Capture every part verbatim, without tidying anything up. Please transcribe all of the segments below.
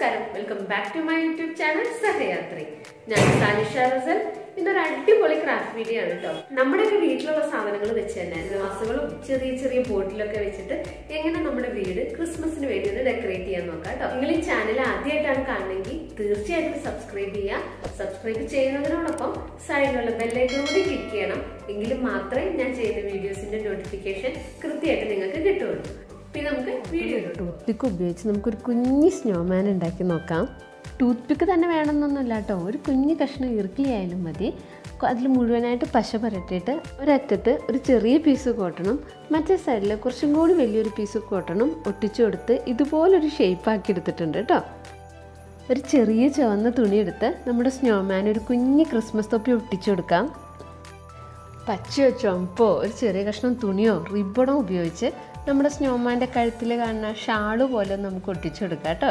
നമസ്കാരം, welcome back to my YouTube channel Sahayathri. ഞാൻ Sanisha Russell. ഇന്നൊരു അടിപൊളി ക്രാഫ്റ്റ് വീഡിയോ ആണ് കേട്ടോ. നമ്മുടെയൊക്കെ വീട്ടിലുള്ള സാധനങ്ങൾ വെച്ച് തന്നെ ഗ്ലാസുകളും ചെറിയ ചെറിയ ബോട്ടിലൊക്കെ വെച്ചിട്ട് എങ്ങനെ നമ്മുടെ വീട് ക്രിസ്മസിന് വേണ്ടി ഒന്ന് ഡെക്കറേറ്റ് ചെയ്യാൻ നോക്കാം കേട്ടോ. നിങ്ങൾ ഈ ചാനൽ ആദ്യമായിട്ടാണ് കാണുന്നെങ്കിൽ തീർച്ചയായിട്ടും സബ്സ്ക്രൈബ് ചെയ്യുക. സബ്സ്ക്രൈബ് ചെയ്യുന്നതിനോടൊപ്പം സൈഡിലുള്ള ബെല്ലൈക്കൺ കൂടി ക്ലിക്ക് ചെയ്യണം. എങ്കിൽ മാത്രമേ ഞാൻ ചെയ്യുന്ന വീഡിയോസിന്റെ നോട്ടിഫിക്കേഷൻ കൃത്യമായിട്ട് നിങ്ങൾക്ക് കിട്ടുള്ളൂ. നമുക്ക് വീഡിയോ ടൂത്ത് പിക്ക് ഉപയോഗിച്ച് നമുക്കൊരു കുഞ്ഞി സ്നോമാൻ ഉണ്ടാക്കി നോക്കാം. ടൂത്ത് പിക്ക് തന്നെ വേണമെന്നൊന്നുമില്ല കേട്ടോ. ഒരു കുഞ്ഞു കഷ്ണം ഇറുക്കിയായാലും മതി. അതിൽ മുഴുവനായിട്ട് പശ പുരട്ടിയിട്ട് ഒരറ്റത്ത് ഒരു ചെറിയ പീസ് കോട്ടണും മറ്റേ സൈഡിൽ കുറച്ചും കൂടി വലിയൊരു പീസ് കോട്ടണും ഒട്ടിച്ചു കൊടുത്ത് ഇതുപോലൊരു ഷേപ്പാക്കി എടുത്തിട്ടുണ്ട് കേട്ടോ. ഒരു ചെറിയ ചുവന്ന തുണിയെടുത്ത് നമ്മുടെ സ്നോമാൻ ഒരു കുഞ്ഞു ക്രിസ്മസ് തൊപ്പി ഒട്ടിച്ചു കൊടുക്കാം. പച്ചയോ ചുമപ്പോ ഒരു ചെറിയ കഷ്ണം തുണിയോ റിബണോ ഉപയോഗിച്ച് നമ്മുടെ സ്നോമാൻ്റെ കഴുത്തിൽ കാണുന്ന ഷാള് പോലെ നമുക്ക് ഒട്ടിച്ചു കൊടുക്കാം കേട്ടോ.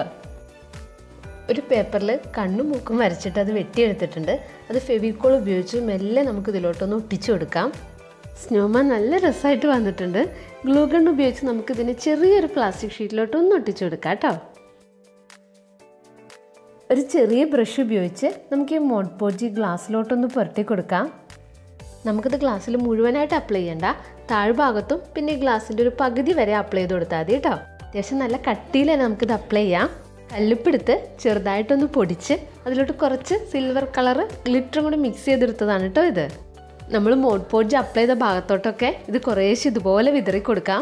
ഒരു പേപ്പറിൽ കണ്ണും മൂക്കും വരച്ചിട്ട് അത് വെട്ടിയെടുത്തിട്ടുണ്ട്. അത് ഫെവിക്കോൾ ഉപയോഗിച്ച് മെല്ലെ നമുക്ക് ഇതിലോട്ടൊന്ന് ഒട്ടിച്ചു കൊടുക്കാം. സ്നോമാൻ നല്ല രസമായിട്ട് വന്നിട്ടുണ്ട്. ഗ്ലൂ ഗൺ ഉപയോഗിച്ച് നമുക്കിതിന് ചെറിയൊരു പ്ലാസ്റ്റിക് ഷീറ്റിലോട്ടൊന്ന് ഒട്ടിച്ചു കൊടുക്കാം കേട്ടോ. ഒരു ചെറിയ ബ്രഷ് ഉപയോഗിച്ച് നമുക്ക് ഈ മോഡ് പോജി ഗ്ലാസ്സിലോട്ടൊന്ന് പുരട്ടി കൊടുക്കാം. നമുക്കിത് ഗ്ലാസ്സിൽ മുഴുവനായിട്ട് അപ്ലൈ ചെയ്യണ്ട, താഴ്ഭാഗത്തും പിന്നെ ഗ്ലാസിൻ്റെ ഒരു പകുതി വരെ അപ്ലൈ ചെയ്ത് കൊടുത്താൽ മതി കേട്ടോ. അത്യാവശ്യം നല്ല കട്ടിയിൽ തന്നെ നമുക്കിത് അപ്ലൈ ചെയ്യാം. കല്ലുപ്പെടുത്ത് ചെറുതായിട്ടൊന്ന് പൊടിച്ച് അതിലോട്ട് കുറച്ച് സിൽവർ കളറ് ഗ്ലിറ്ററും കൂടി മിക്സ് ചെയ്തെടുത്തതാണ് കേട്ടോ. ഇത് നമ്മൾ മോഡ് പോഡ്ജ് അപ്ലൈ ചെയ്ത ഭാഗത്തോട്ടൊക്കെ ഇത് കുറേശ്ശെ ഇതുപോലെ വിതറി കൊടുക്കാം.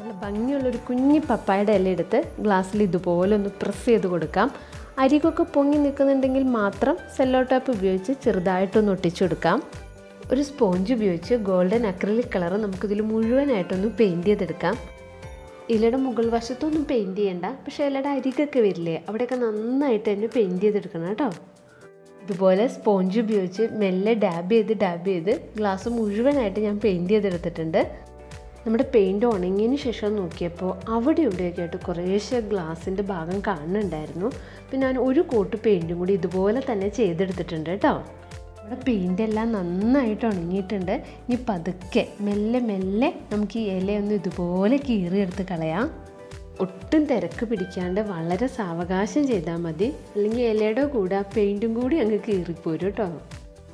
നല്ല ഭംഗിയുള്ളൊരു കുഞ്ഞി പപ്പായുടെ ഇല എടുത്ത് ഗ്ലാസ്സിൽ ഇതുപോലെ ഒന്ന് പ്രസ് ചെയ്ത് കൊടുക്കാം. അരികൊക്കെ പൊങ്ങി നിൽക്കുന്നുണ്ടെങ്കിൽ മാത്രം സെല്ലോ ടാപ്പ് ഉപയോഗിച്ച് ചെറുതായിട്ടൊന്ന് ഒട്ടിച്ചു കൊടുക്കാം. ഒരു സ്പോഞ്ച് ഉപയോഗിച്ച് ഗോൾഡൻ അക്രിലിക് കളർ നമുക്കിതിൽ മുഴുവനായിട്ടൊന്ന് പെയിൻറ്റ് ചെയ്തെടുക്കാം. ഇലയുടെ മുകൾ വശത്തൊന്നും പെയിൻറ്റ് ചെയ്യണ്ട, പക്ഷേ ഇലയുടെ അരികൊക്കെ വരില്ലേ, അവിടെയൊക്കെ നന്നായിട്ട് തന്നെ പെയിൻറ്റ് ചെയ്തെടുക്കണം കേട്ടോ. ഇതുപോലെ സ്പോഞ്ച് ഉപയോഗിച്ച് മെല്ലെ ഡാബ് ചെയ്ത് ഡാബ് ചെയ്ത് ഗ്ലാസ് മുഴുവനായിട്ട് ഞാൻ പെയിൻറ്റ് ചെയ്തെടുത്തിട്ടുണ്ട്. നമ്മുടെ പെയിൻറ്റ് ഉണങ്ങിയതിന് ശേഷം നോക്കിയപ്പോൾ അവിടെ ഇവിടെയൊക്കെ ആയിട്ട് കുറേശ്ശെ ഗ്ലാസിൻ്റെ ഭാഗം കാണുന്നുണ്ടായിരുന്നു. പിന്നെ ഞാൻ ഒരു കോട്ട് പെയിൻറ്റും കൂടി ഇതുപോലെ തന്നെ ചെയ്തെടുത്തിട്ടുണ്ട് കേട്ടോ. നമ്മുടെ പെയിൻ്റ് എല്ലാം നന്നായിട്ട് ഉണങ്ങിയിട്ടുണ്ട്. ഇനി പതുക്കെ മെല്ലെ മെല്ലെ നമുക്ക് ഈ ഇലയൊന്ന് ഇതുപോലെ കീറിയെടുത്ത് കളയാം. ഒട്ടും തിരക്ക് പിടിക്കാണ്ട് വളരെ സാവകാശം ചെയ്താൽ മതി, അല്ലെങ്കിൽ ഇലയുടെ കൂടെ ആ പെയിൻറ്റും കൂടി അങ്ങ് കീറിപ്പോരും കേട്ടോ.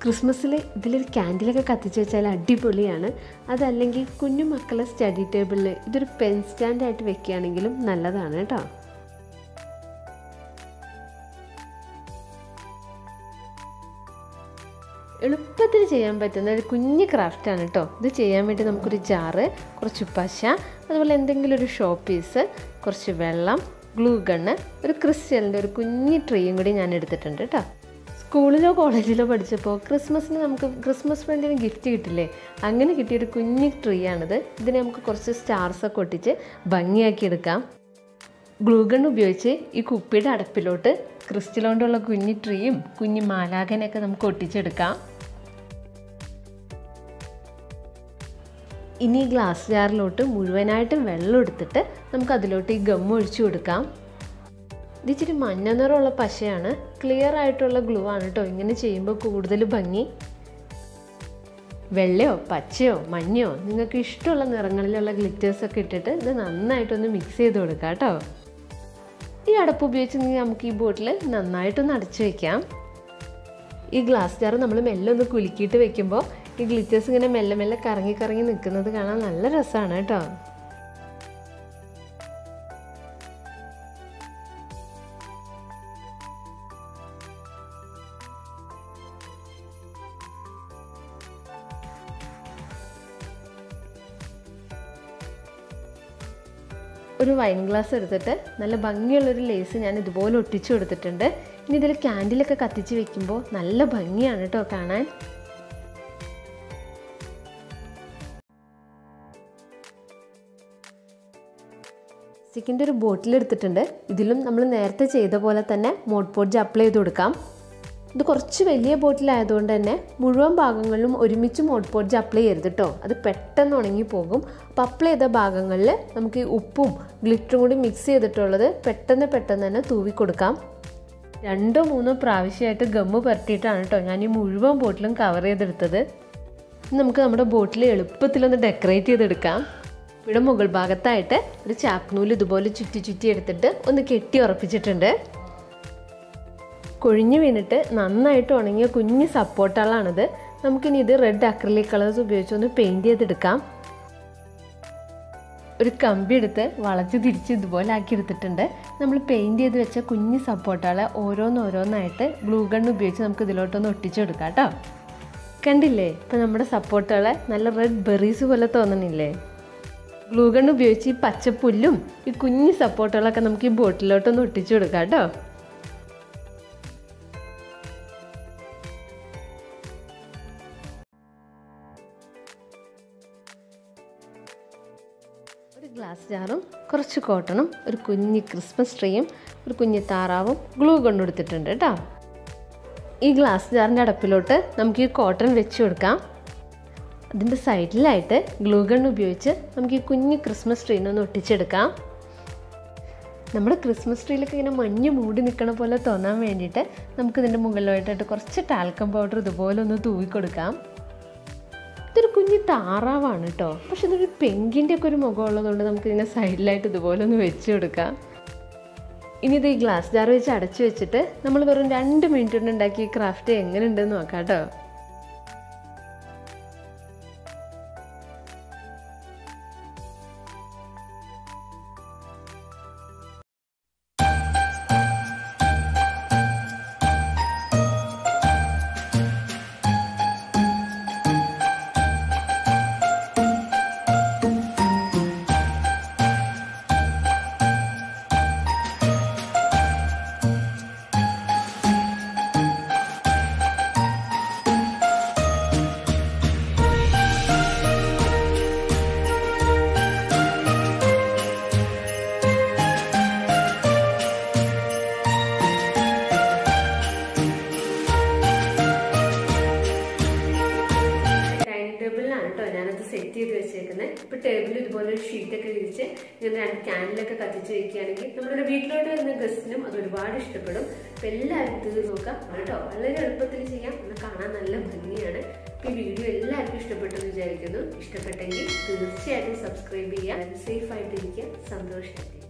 ക്രിസ്മസിൽ ഇതിലൊരു ക്യാൻഡിലൊക്കെ കത്തിച്ച് വെച്ചാൽ അടിപൊളിയാണ്. അതല്ലെങ്കിൽ കുഞ്ഞു മക്കളെ സ്റ്റഡി ടേബിളിൽ ഇതൊരു പെൻ സ്റ്റാൻഡായിട്ട് വെക്കുകയാണെങ്കിലും നല്ലതാണ് കേട്ടോ. എളുപ്പത്തിൽ ചെയ്യാൻ പറ്റുന്ന ഒരു കുഞ്ഞ് ക്രാഫ്റ്റാണ് കേട്ടോ. ഇത് ചെയ്യാൻ വേണ്ടി നമുക്കൊരു ജാറ്, കുറച്ച് പശ, അതുപോലെ എന്തെങ്കിലും ഒരു ഷോ പീസ്, കുറച്ച് വെള്ളം, ഗ്ലൂ ഗണ്ണ്, ഒരു ക്രിസ്റ്റലിൻ്റെ ഒരു കുഞ്ഞ് ട്രീയും കൂടി ഞാൻ എടുത്തിട്ടുണ്ട് കേട്ടോ. സ്കൂളിലോ കോളേജിലോ പഠിച്ചപ്പോൾ ക്രിസ്മസിന് നമുക്ക് ക്രിസ്മസ് ഫ്രണ്ടിന് ഗിഫ്റ്റ് കിട്ടില്ലേ, അങ്ങനെ കിട്ടിയൊരു കുഞ്ഞു ട്രീ ആണിത്. ഇതിനെ നമുക്ക് കുറച്ച് സ്റ്റാർസൊക്കെ ഒട്ടിച്ച് ഭംഗിയാക്കിയെടുക്കാം. ഗ്ലൂഗൺ ഉപയോഗിച്ച് ഈ കുപ്പിയുടെ അടപ്പിലോട്ട് ക്രിസ്റ്റലോണ്ടുള്ള കുഞ്ഞു ട്രീയും കുഞ്ഞു മാലാഖനെയൊക്കെ നമുക്ക് ഒട്ടിച്ചെടുക്കാം. ഇനി ഗ്ലാസ് ജാറിലോട്ട് മുഴുവനായിട്ടും വെള്ളം എടുത്തിട്ട് നമുക്ക് അതിലോട്ട് ഈ ഗം ഒഴിച്ചു കൊടുക്കാം. ഇതിച്ചിരി മഞ്ഞ നിറമുള്ള പശയാണ്, ക്ലിയർ ആയിട്ടുള്ള ഗ്ലൂ ആണ് കേട്ടോ. ഇങ്ങനെ ചെയ്യുമ്പോൾ കൂടുതൽ ഭംഗി. വെള്ളയോ പച്ചയോ മഞ്ഞയോ നിങ്ങൾക്ക് ഇഷ്ടമുള്ള നിറങ്ങളിലുള്ള ഗ്ലിറ്റേഴ്സൊക്കെ ഇട്ടിട്ട് ഇത് നന്നായിട്ടൊന്ന് മിക്സ് ചെയ്ത് കൊടുക്കാം കേട്ടോ. ഈ അടപ്പ് ഉപയോഗിച്ച് നമുക്ക് ഈ ബോട്ടിൽ നന്നായിട്ടൊന്ന് അടച്ചു വയ്ക്കാം. ഈ ഗ്ലാസ് ജാർ നമ്മൾ മെല്ലെ ഒന്ന് കുലുക്കിയിട്ട് വെക്കുമ്പോൾ ഈ ഗ്ലിറ്റേഴ്സ് ഇങ്ങനെ മെല്ലെ മെല്ലെ കറങ്ങി കറങ്ങി നിൽക്കുന്നത് കാണാൻ നല്ല രസമാണ് കേട്ടോ. ഒരു വൈൻ ഗ്ലാസ് എടുത്തിട്ട് നല്ല ഭംഗിയുള്ളൊരു ലേസ് ഞാൻ ഇതുപോലെ ഒട്ടിച്ചു കൊടുത്തിട്ടുണ്ട്. ഇനി ഇതിൽ ക്യാൻഡിലൊക്കെ കത്തിച്ച് വെക്കുമ്പോൾ നല്ല ഭംഗിയാണ് കേട്ടോ കാണാൻ. സ്റ്റിക്കിൻ്റെ ഒരു ബോട്ടിൽ എടുത്തിട്ടുണ്ട്. ഇതിലും നമ്മൾ നേരത്തെ ചെയ്ത പോലെ തന്നെ മോഡ് പോഡ്ജ് അപ്ലൈ ചെയ്ത് കൊടുക്കാം. ഇത് കുറച്ച് വലിയ ബോട്ടിലായതുകൊണ്ട് തന്നെ മുഴുവൻ ഭാഗങ്ങളിലും ഒരുമിച്ച് മോഡ് പോഡ്ജ് അപ്ലൈ ചെയ്യരുത് കേട്ടോ, അത് പെട്ടെന്ന് ഉണങ്ങിപ്പോകും. അപ്പോൾ അപ്ലൈ ചെയ്ത ഭാഗങ്ങളിൽ നമുക്ക് ഈ ഉപ്പും ഗ്ലിറ്ററും കൂടി മിക്സ് ചെയ്തിട്ടുള്ളത് പെട്ടെന്ന് പെട്ടെന്ന് തന്നെ തൂവി കൊടുക്കാം. രണ്ടോ മൂന്നോ പ്രാവശ്യമായിട്ട് ഗമ്മ് പുരട്ടിയിട്ടാണ് കേട്ടോ ഞാൻ ഈ മുഴുവൻ ബോട്ടിലും കവർ ചെയ്തെടുത്തത്. നമുക്ക് നമ്മുടെ ബോട്ടിൽ എളുപ്പത്തിലൊന്ന് ഡെക്കറേറ്റ് ചെയ്തെടുക്കാം. ഇവിടെ മുകൾ ഭാഗത്തായിട്ട് ഒരു ചാപ്നൂല് ഇതുപോലെ ചുറ്റി ചുറ്റി എടുത്തിട്ട് ഒന്ന് കെട്ടി ഉറപ്പിച്ചിട്ടുണ്ട്. കൊഴിഞ്ഞു വീണിട്ട് നന്നായിട്ട് ഉണങ്ങിയ കുഞ്ഞ് സപ്പോർട്ടുകളാണിത്. നമുക്കിനി ഇത് റെഡ് അക്രിലിക് കളേഴ്സ് ഉപയോഗിച്ചൊന്ന് പെയിൻറ്റ് ചെയ്തെടുക്കാം. ഒരു കമ്പി എടുത്ത് വളച്ച് തിരിച്ച് ഇതുപോലെ ആക്കി എടുത്തിട്ടുണ്ട്. നമ്മൾ പെയിൻറ്റ് ചെയ്ത് വെച്ച കുഞ്ഞ് സപ്പോർട്ടുകളെ ഓരോന്നോരോന്നായിട്ട് ഗ്ലൂ ഗൺ ഉപയോഗിച്ച് നമുക്ക് ഇതിലോട്ടൊന്ന് ഒട്ടിച്ചെടുക്കാം കേട്ടോ. കണ്ടില്ലേ, ഇപ്പം നമ്മുടെ സപ്പോർട്ടുകളെ നല്ല റെഡ് ബെറീസ് പോലെ തോന്നണില്ലേ? ഗ്ലൂ ഗൺ ഉപയോഗിച്ച് ഈ പച്ചപ്പുല്ലും ഈ കുഞ്ഞ് സപ്പോർട്ടുകളൊക്കെ നമുക്ക് ഈ ബോട്ടിലോട്ടൊന്ന് ഒട്ടിച്ചു കൊടുക്കാം കേട്ടോ. ഒരു ഗ്ലാസ് ജാറും കുറച്ച് കോട്ടണും ഒരു കുഞ്ഞ് ക്രിസ്മസ് ട്രീയും ഒരു കുഞ്ഞ് താറാവും ഗ്ലൂ ഗൺ എടുത്തിട്ടുണ്ട് കേട്ടോ. ഈ ഗ്ലാസ് ജാറിൻ്റെ അടപ്പിലോട്ട് നമുക്ക് ഈ കോട്ടൺ വെച്ച് കൊടുക്കാം. അതിൻ്റെ സൈഡിലായിട്ട് ഗ്ലൂ ഗൺ ഉപയോഗിച്ച് നമുക്ക് ഈ കുഞ്ഞ് ക്രിസ്മസ് ട്രീനൊന്ന് ഒട്ടിച്ചെടുക്കാം. നമ്മുടെ ക്രിസ്മസ് ട്രീയിലൊക്കെ ഇങ്ങനെ മഞ്ഞ് മൂടി നിൽക്കണ പോലെ തോന്നാൻ വേണ്ടിയിട്ട് നമുക്കിതിൻ്റെ മുകളിലായിട്ടായിട്ട് കുറച്ച് ടാൽക്കം പൗഡർ ഇതുപോലെ ഒന്ന് തൂവിക്കൊടുക്കാം. ഇതൊരു കുഞ്ഞ് താറാവാണ് കേട്ടോ, പക്ഷെ ഇതൊരു പെങ്കിൻ്റെ ഒക്കെ ഒരു മുഖമുള്ളതുകൊണ്ട് നമുക്കിതിൻ്റെ സൈഡിലായിട്ട് ഇതുപോലെ ഒന്ന് വെച്ച് കൊടുക്കാം. ഇനി ഇത് ഈ ഗ്ലാസ് ജാർ വെച്ച് അടച്ചു വെച്ചിട്ട് നമ്മൾ വെറും രണ്ട് മിനിറ്റ് കൊണ്ട് ഉണ്ടാക്കി ഈ ക്രാഫ്റ്റ് എങ്ങനെയുണ്ടെന്ന് നോക്കാം കേട്ടോ. ഇപ്പോൾ ടേബിളിൽ ഇതുപോലെ ഒരു ഷീറ്റൊക്കെ വിരിച്ച് ഇങ്ങനെ രണ്ട് ക്യാൻഡിലൊക്കെ കത്തിച്ച് വയ്ക്കുകയാണെങ്കിൽ നമ്മുടെ വീട്ടിലോട്ട് വരുന്ന ഗസ്റ്റിനും അത് ഒരുപാട് ഇഷ്ടപ്പെടും. അപ്പോൾ എല്ലാവരും ഇത് നോക്കാം കേട്ടോ, വളരെ എളുപ്പത്തിൽ ചെയ്യാം, ഒന്ന് കാണാൻ നല്ല ഭംഗിയാണ്. അപ്പോൾ ഈ വീഡിയോ എല്ലാവർക്കും ഇഷ്ടപ്പെട്ടെന്ന് വിചാരിക്കുന്നു. ഇഷ്ടപ്പെട്ടെങ്കിൽ തീർച്ചയായിട്ടും സബ്സ്ക്രൈബ് ചെയ്യുക. സേഫായിട്ടിരിക്കുക, സന്തോഷമായിരിക്കുക.